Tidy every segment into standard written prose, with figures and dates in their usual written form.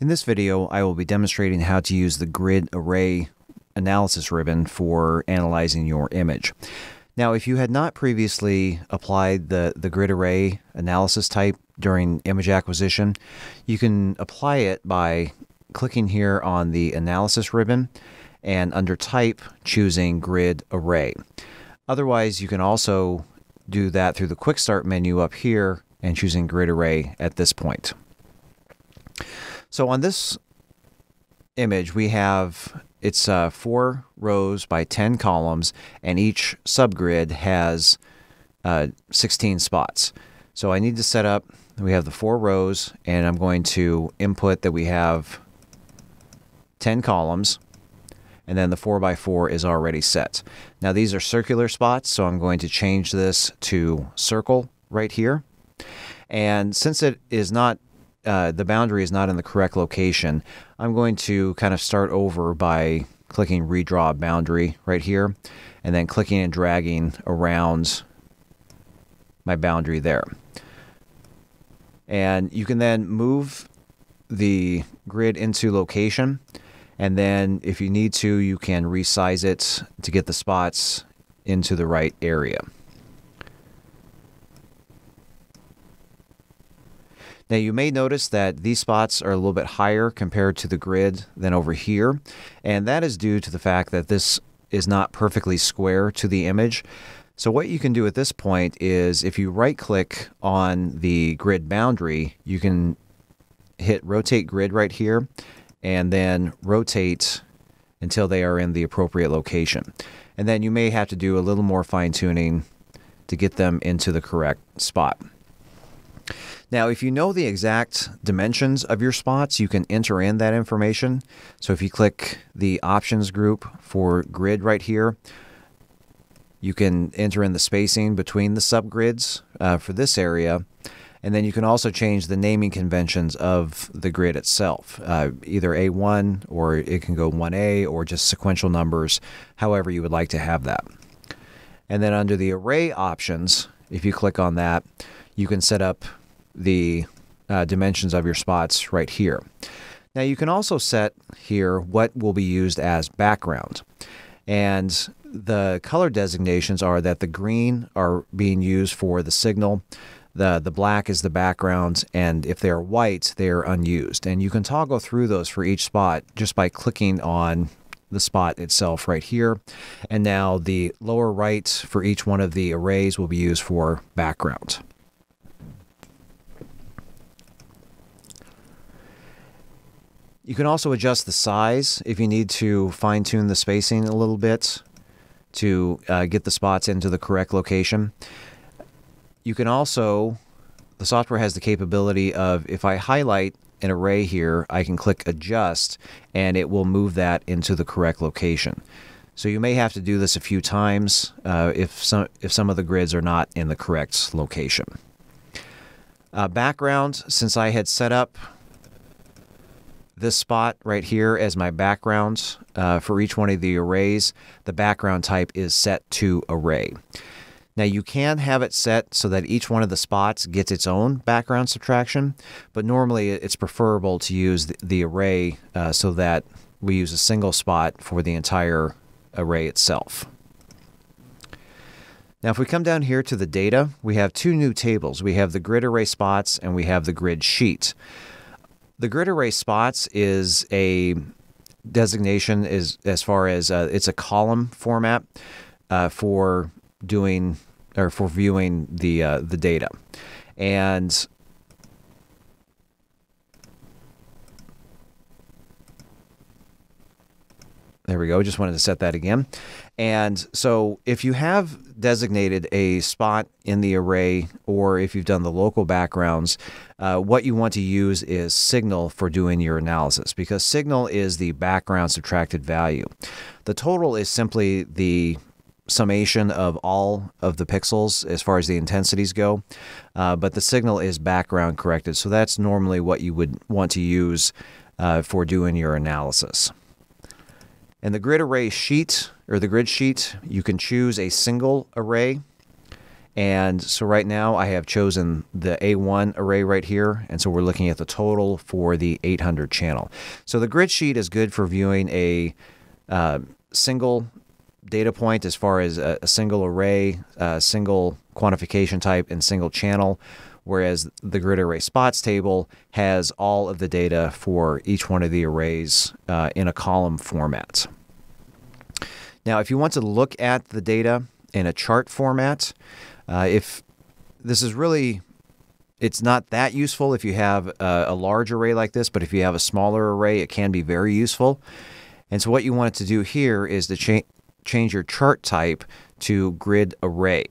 In this video, I will be demonstrating how to use the Grid Array Analysis Ribbon for analyzing your image. Now, if you had not previously applied the Grid Array Analysis type during image acquisition, you can apply it by clicking here on the Analysis Ribbon and under Type, choosing Grid Array. Otherwise, you can also do that through the Quick Start menu up here and choosing Grid Array at this point. So on this image, we have, it's 4 rows by 10 columns, and each subgrid has 16 spots. So I need to set up, we have the 4 rows, and I'm going to input that we have 10 columns, and then the 4x4 is already set. Now these are circular spots, so I'm going to change this to circle right here. And since it is not the boundary is not in the correct location, I'm going to kind of start over by clicking Redraw Boundary right here, and then clicking and dragging around my boundary there. And you can then move the grid into location, and then if you need to, you can resize it to get the spots into the right area. Now you may notice that these spots are a little bit higher compared to the grid than over here, and that is due to the fact that this is not perfectly square to the image. So what you can do at this point is if you right click on the grid boundary, you can hit Rotate Grid right here and then rotate until they are in the appropriate location. And then you may have to do a little more fine tuning to get them into the correct spot. Now, if you know the exact dimensions of your spots, you can enter in that information. So if you click the options group for grid right here, you can enter in the spacing between the subgrids for this area. And then you can also change the naming conventions of the grid itself, either A1, or it can go 1A, or just sequential numbers, however you would like to have that. And then under the array options, if you click on that, you can set up the dimensions of your spots right here. Now you can also set here what will be used as background. And the color designations are that the green are being used for the signal, the black is the background, and if they're white, they're unused. And you can toggle through those for each spot just by clicking on the spot itself right here. And now the lower right for each one of the arrays will be used for background. You can also adjust the size if you need to fine-tune the spacing a little bit to get the spots into the correct location. You can also, the software has the capability of, if I highlight an array here, I can click Adjust and it will move that into the correct location. So you may have to do this a few times if some of the grids are not in the correct location. Background, since I had set up this spot right here as my background for each one of the arrays, the background type is set to array. Now you can have it set so that each one of the spots gets its own background subtraction, but normally it's preferable to use the array so that we use a single spot for the entire array itself. Now if we come down here to the data, we have 2 new tables. We have the grid array spots and we have the grid sheet. The grid array spots is a designation is as far as it's a column format for doing or for viewing the data, and there we go. Just wanted to set that again. And so if you have designated a spot in the array, or if you've done the local backgrounds, what you want to use is signal for doing your analysis, because signal is the background subtracted value. The total is simply the summation of all of the pixels as far as the intensities go, but the signal is background corrected. So that's normally what you would want to use for doing your analysis. And the grid array sheet, or the grid sheet, you can choose a single array And so right now I have chosen the A1 array right here, and so we're looking at the total for the 800 channel. So the grid sheet is good for viewing a single data point as far as a single array, a single quantification type, and single channel, whereas the grid array spots table has all of the data for each one of the arrays in a column format. Now if you want to look at the data in a chart format, if this is really, it's not that useful if you have a large array like this, but if you have a smaller array, it can be very useful. And so what you want to do here is to change your chart type to grid array.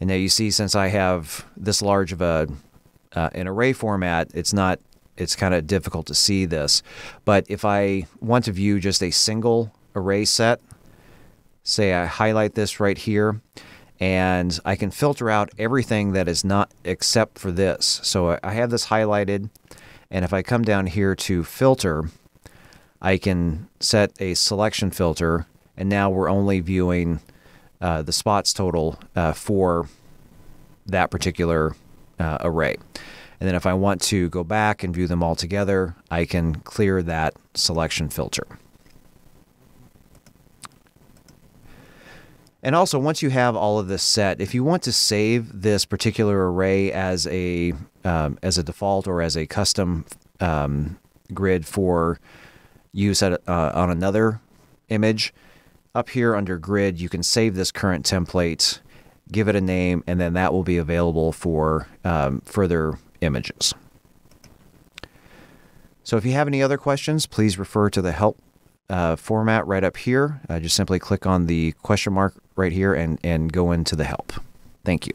And now you see, since I have this large of a an array format, it's kind of difficult to see this. But if I want to view just a single array set, say I highlight this right here, and I can filter out everything that is not except for this. So I have this highlighted, and if I come down here to filter, I can set a selection filter, and now we're only viewing the spots total for that particular array. And then if I want to go back and view them all together, I can clear that selection filter. And also, once you have all of this set, if you want to save this particular array as a default or as a custom grid for use at, on another image, up here under grid, you can save this current template, give it a name, and then that will be available for further images. So if you have any other questions, please refer to the help format right up here. Just simply click on the question mark right here and go into the help. Thank you.